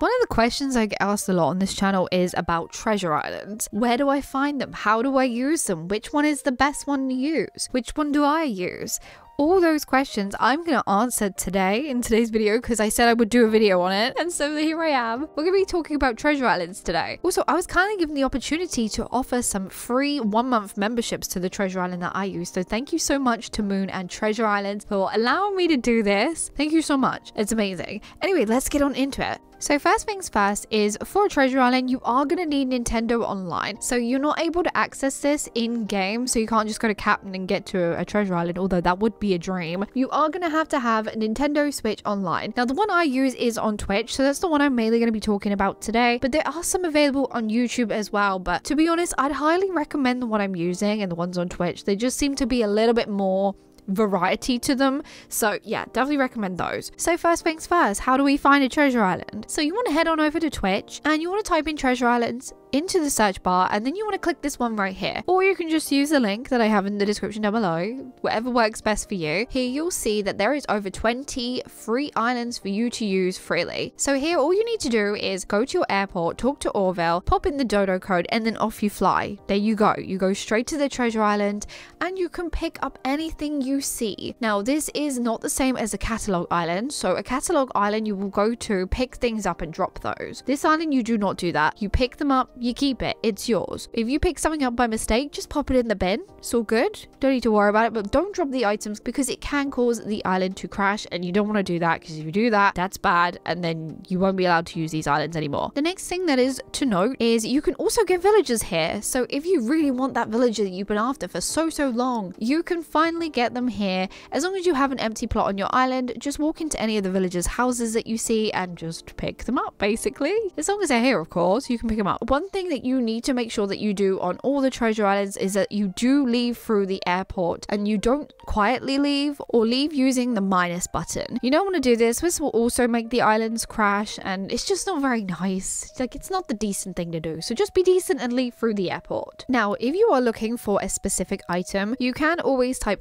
One of the questions I get asked a lot on this channel is about Treasure Islands. Where do I find them? How do I use them? Which one is the best one to use? Which one do I use? All those questions I'm going to answer today in today's video because I said I would do a video on it. And so here I am. We're going to be talking about Treasure Islands today. Also, I was kind of given the opportunity to offer some free 1-month memberships to the Treasure Island that I use. So thank you so much to Moon and Treasure Islands for allowing me to do this. Thank you so much. It's amazing. Anyway, let's get on into it. So first things first is for Treasure Island, you are going to need Nintendo Online. So you're not able to access this in game. So you can't just go to Captain and get to a Treasure Island, although that would be a dream. You are going to have Nintendo Switch Online. Now the one I use is on Twitch. So that's the one I'm mainly going to be talking about today. But there are some available on YouTube as well. But to be honest, I'd highly recommend the one I'm using and the ones on Twitch. They just seem to be a little bit more variety to them, so yeah, definitely recommend those. So first things first, how do we find a Treasure Island? So you want to head on over to Twitch and you want to type in Treasure Islands into the search bar, and then you want to click this one right here, or you can just use the link that I have in the description down below, whatever works best for you. Here you'll see that there is over 20 free islands for you to use freely. So here all you need to do is go to your airport, talk to Orville, pop in the dodo code, and then off you fly. There you go, you go straight to the Treasure Island and you can pick up anything you see. Now this is not the same as a catalog island. So a catalog island you will go to, pick things up and drop those. This island you do not do that. You pick them up, you keep it, it's yours. If you pick something up by mistake, just pop it in the bin. It's all good, don't need to worry about it. But don't drop the items because it can cause the island to crash, and you don't want to do that, because if you do that, that's bad, and then you won't be allowed to use these islands anymore. The next thing that is to note is you can also get villagers here. So if you really want that villager that you've been after for so long, you can finally get them here. As long as you have an empty plot on your island, just walk into any of the villagers' houses that you see and just pick them up, basically. As long as they're here, of course, you can pick them up. One thing that you need to make sure that you do on all the Treasure Islands is that you do leave through the airport, and you don't quietly leave or leave using the minus button. You don't want to do this. This will also make the islands crash, and it's just not very nice. Like, it's not the decent thing to do. So just be decent and leave through the airport. Now, if you are looking for a specific item, you can always type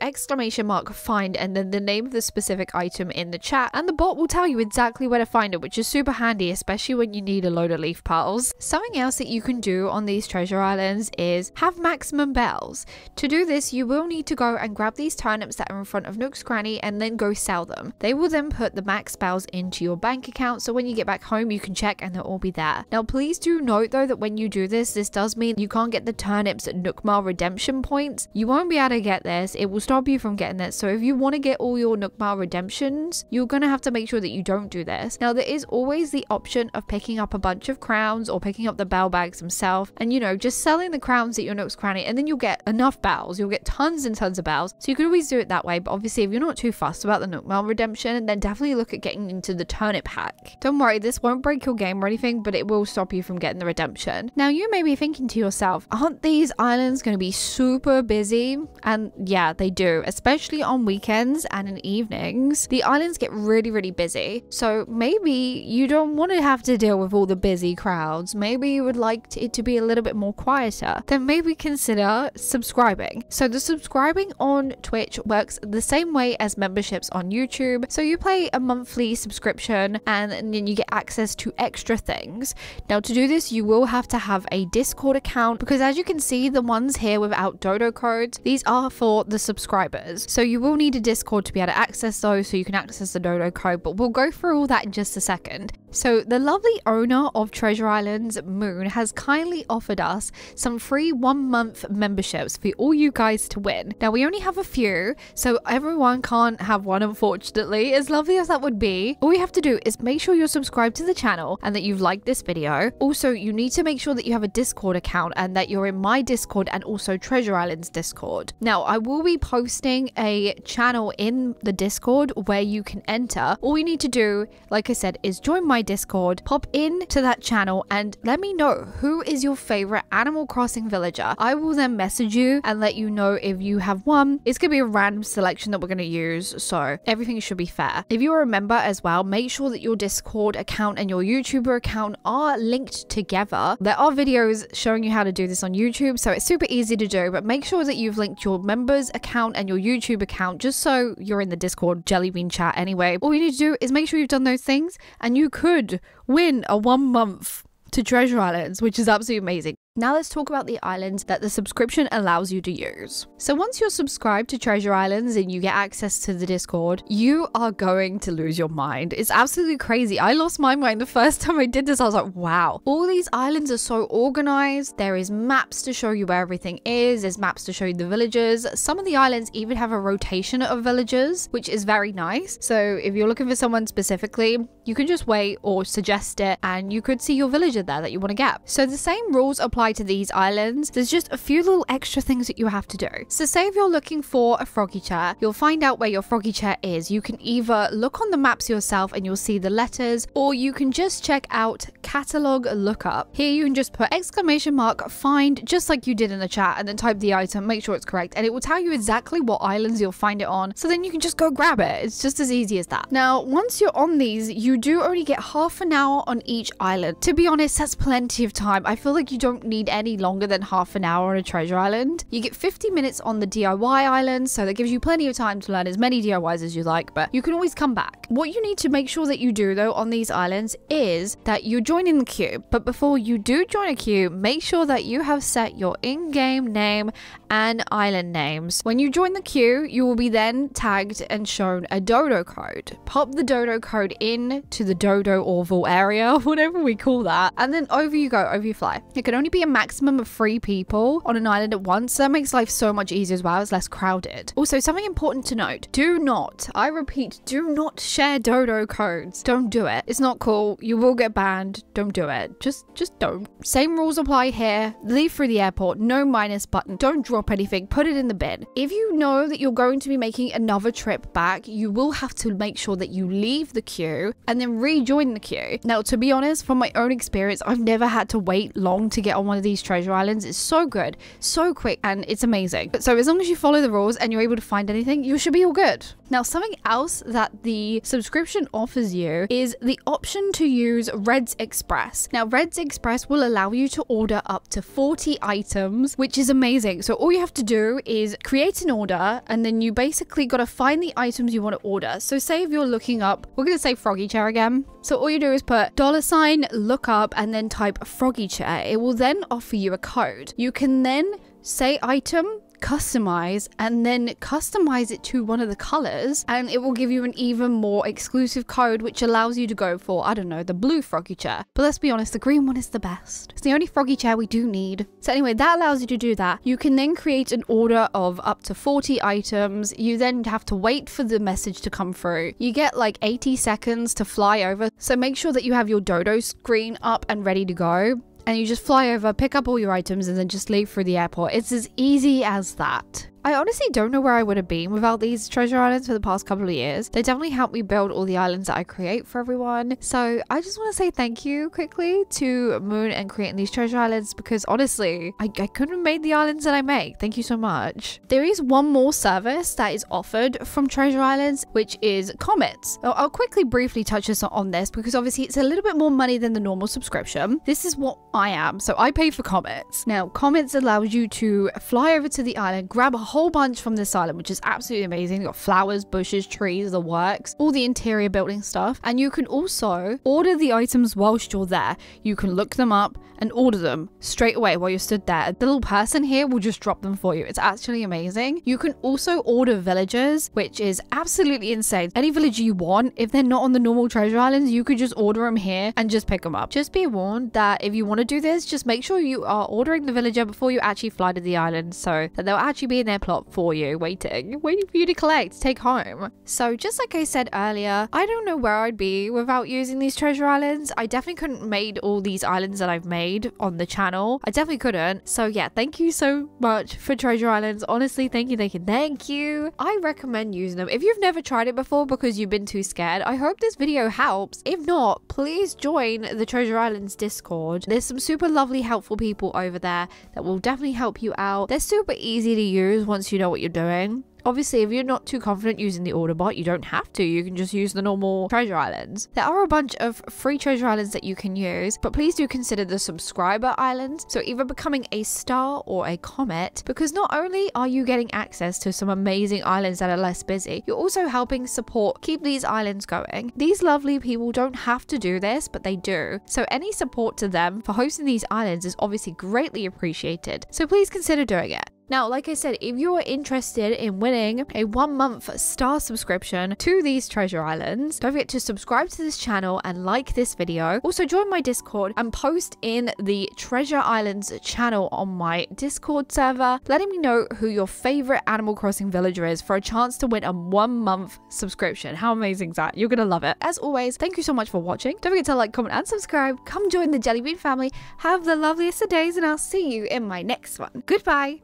!find and then the name of the specific item in the chat, and the bot will tell you exactly where to find it, which is super handy, especially when you need a load of leaf pearls. Something else that you can do on these Treasure Islands is have maximum bells. To do this, you will need to go and grab these turnips that are in front of Nook's Cranny and then go sell them. They will then put the max bells into your bank account, so when you get back home you can check and they'll all be there. Now please do note though that when you do this, this does mean you can't get the turnips at Nookmar redemption points. You won't be able to get this, it will stop you from getting this. So if you want to get all your Nookmar redemptions, you're going to have to make sure that you don't do this. Now there is always the option of picking up a bunch of crowns or picking up the bell bags themselves, and you know, just selling the crowns at your Nook's Cranny, and then you'll get enough bells, you'll get tons and tons of bells. So you could always do it that way, but obviously if you're not too fussed about the Nookmar redemption, then definitely look at getting into the turnip hack. Don't worry, this won't break your game or anything, but it will stop you from getting the redemption. Now you may be thinking to yourself, aren't these islands going to be super busy? And yeah, they do, especially on weekends and in evenings. The islands get really busy. So maybe you don't want to have to deal with all the busy crowds. Maybe you would like it to be a little bit more quieter. Then maybe consider subscribing. So the subscribing on Twitch works the same way as memberships on YouTube. So you pay a monthly subscription and then you get access to extra things. Now to do this, you will have to have a Discord account, because as you can see, the ones here without dodo codes, these are for the subscribers. So you will need a Discord to be able to access those, so you can access the dodo code, but we'll go through all that in just a second. So the lovely owner of Treasure Islands, Moon, has kindly offered us some free 1-month memberships for all you guys to win. Now we only have a few, so everyone can't have one, unfortunately, as lovely as that would be. All you have to do is make sure you're subscribed to the channel and that you've liked this video. Also, you need to make sure that you have a Discord account and that you're in my Discord and also Treasure Islands Discord. Now I will be posting a channel in the Discord where you can enter. All you need to do, like I said, is join my Discord, pop in to that channel and let me know who is your favorite Animal Crossing villager? I will then message you and let you know if you have one. It's gonna be a random selection that we're gonna use, so everything should be fair. If you're a member as well, make sure that your Discord account and your YouTuber account are linked together. There are videos showing you how to do this on YouTube, so it's super easy to do, but make sure that you've linked your members account and your YouTube account, just so you're in the Discord Jellybean chat anyway. All you need to do is make sure you've done those things and you could win a 1 month to Treasure Islands, which is absolutely amazing. Now let's talk about the islands that the subscription allows you to use. So once you're subscribed to Treasure Islands and you get access to the Discord, you are going to lose your mind. It's absolutely crazy. I lost my mind the first time I did this. I was like, wow. All these islands are so organized. There is maps to show you where everything is. There's maps to show you the villagers. Some of the islands even have a rotation of villagers, which is very nice. So if you're looking for someone specifically, you can just wait or suggest it and you could see your villager there that you want to get. So the same rules apply to these islands. There's just a few little extra things that you have to do. So say if you're looking for a froggy chair, you'll find out where your froggy chair is. You can either look on the maps yourself and you'll see the letters, or you can just check out catalog lookup. Here you can just put exclamation mark find, just like you did in the chat, and then type the item, make sure it's correct, and it will tell you exactly what islands you'll find it on. So then you can just go grab it. It's just as easy as that. Now once you're on these, you do only get half an hour on each island. To be honest, that's plenty of time. I feel like you don't need any longer than half an hour on a Treasure Island. You get 50 minutes on the DIY island, so that gives you plenty of time to learn as many DIYs as you like, but you can always come back. What you need to make sure that you do though on these islands is that you're joining the queue, but before you do join a queue, make sure that you have set your in-game name and island names. When you join the queue, you will be then tagged and shown a dodo code. Pop the dodo code in to the dodo Orville area, whatever we call that, and then over you go, over you fly. It can only be a maximum of 3 people on an island at once, so that makes life so much easier as well. It's less crowded. Also, something important to note, do not, I repeat, do not share dodo codes. Don't do it. It's not cool. You will get banned. Don't do it. Just don't. Same rules apply here. Leave through the airport. No minus button. Don't drop anything. Put it in the bin. If you know that you're going to be making another trip back, you will have to make sure that you leave the queue and then rejoin the queue. Now, to be honest, from my own experience, I've never had to wait long to get on one of these Treasure Islands. It's so good, so quick, and it's amazing. So as long as you follow the rules and you're able to find anything, you should be all good. Now, something else that the subscription offers you is the option to use Reds Express. Now, Reds Express will allow you to order up to 40 items, which is amazing. So all you have to do is create an order, and then you basically got to find the items you want to order. So say if you're looking up, we're going to say froggy chair again. So all you do is put $ look up and then type froggy chair. It will then offer you a code. You can then say item, customize, and then customize it to one of the colors, and it will give you an even more exclusive code, which allows you to go for, I don't know, the blue froggy chair. But let's be honest, the green one is the best. It's the only froggy chair we do need. So anyway, that allows you to do that. You can then create an order of up to 40 items. You then have to wait for the message to come through. You get like 80 seconds to fly over, so make sure that you have your dodo screen up and ready to go. And you just fly over, pick up all your items, and then just leave through the airport. It's as easy as that. I honestly don't know where I would have been without these Treasure Islands for the past couple of years. They definitely helped me build all the islands that I create for everyone. So I just want to say thank you quickly to Moon and creating these Treasure Islands, because honestly, I couldn't have made the islands that I make. Thank you so much. There is one more service that is offered from Treasure Islands, which is comments. I'll quickly briefly touch this on this because obviously it's a little bit more money than the normal subscription. This is what I am. So I pay for comments. Now, comments allows you to fly over to the island, grab a whole bunch from this island, which is absolutely amazing. You've got flowers, bushes, trees, the works, all the interior building stuff. And you can also order the items whilst you're there. You can look them up and order them straight away while you stood there. The little person here will just drop them for you. It's actually amazing. You can also order villagers, which is absolutely insane. Any villager you want, if they're not on the normal Treasure Islands, you could just order them here and just pick them up. Just be warned that if you want to do this, just make sure you are ordering the villager before you actually fly to the island so that they'll actually be in there plot for you, waiting for you to collect, take home. So just like I said earlier, I don't know where I'd be without using these treasure islands. I definitely couldn't made all these islands that I've made on the channel. I definitely couldn't. So yeah, thank you so much for treasure islands. Honestly, thank you. I recommend using them. If you've never tried it before because you've been too scared, I hope this video helps. If not, please join the Treasure Islands Discord. There's some super lovely, helpful people over there that will definitely help you out. They're super easy to use once you know what you're doing. Obviously, if you're not too confident using the Autobot, you don't have to. You can just use the normal treasure islands. There are a bunch of free treasure islands that you can use, but please do consider the subscriber islands. So either becoming a star or a comet, because not only are you getting access to some amazing islands that are less busy, you're also helping support, keep these islands going. These lovely people don't have to do this, but they do. So any support to them for hosting these islands is obviously greatly appreciated. So please consider doing it. Now, like I said, if you are interested in winning a 1-month star subscription to these treasure islands, don't forget to subscribe to this channel and like this video. Also, join my Discord and post in the Treasure Islands channel on my Discord server, letting me know who your favorite Animal Crossing villager is for a chance to win a 1-month subscription. How amazing is that? You're going to love it. As always, thank you so much for watching. Don't forget to like, comment, and subscribe. Come join the Jellybean family. Have the loveliest of days, and I'll see you in my next one. Goodbye.